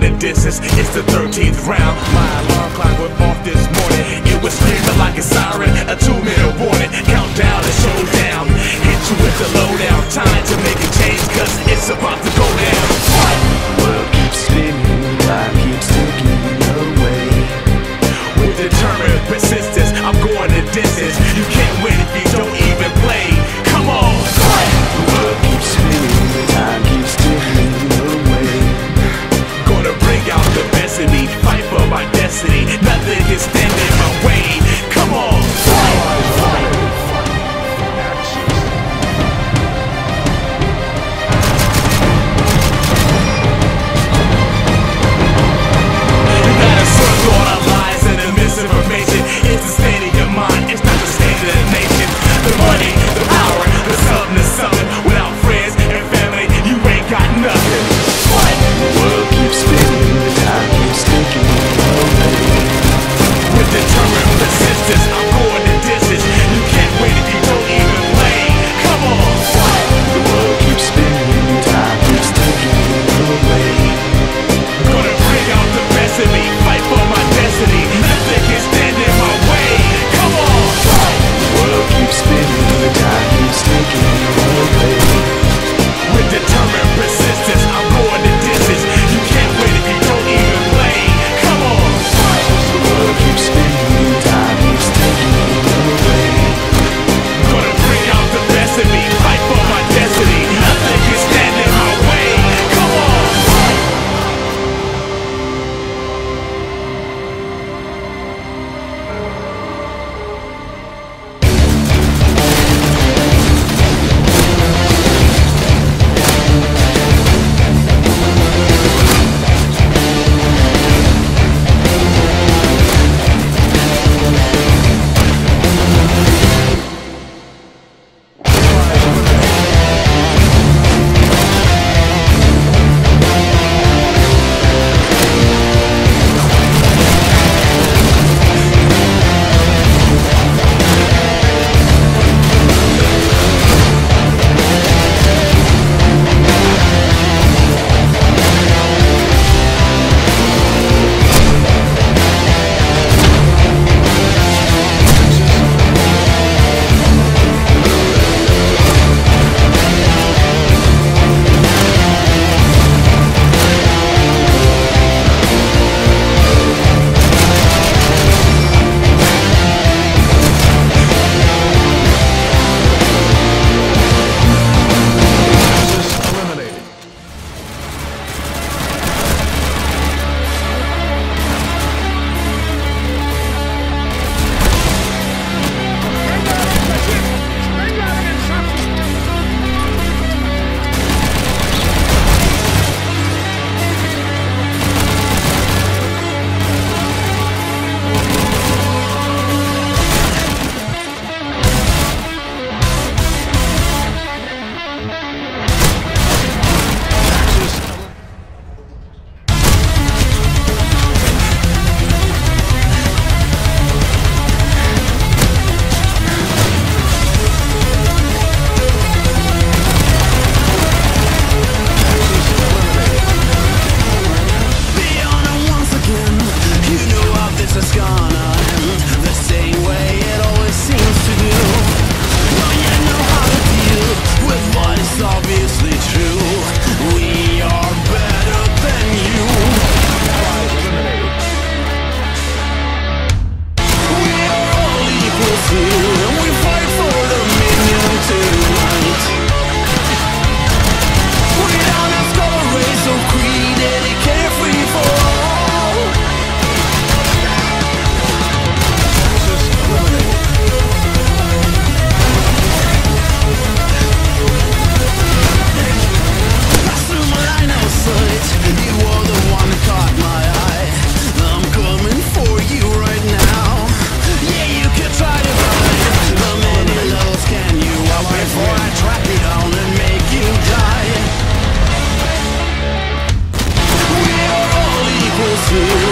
down the distance. It's the 13th round. My alarm clock went off this morning. It was screaming like a siren, a 2-minute warning. Countdown and showdown. Hit you with the lowdown. Time to make a change, cause it's about to go down. Fight! World keeps spinning, life keeps taking away. With determined persistence, I'm going the distance. You can't win if you don't even play. Come on! Fight! The world keeps spinning, time keeps taking away. Gonna bring out the best in me, fight for my destiny. Nothing can stand in my way. Come on! Fight! Fight! Yeah.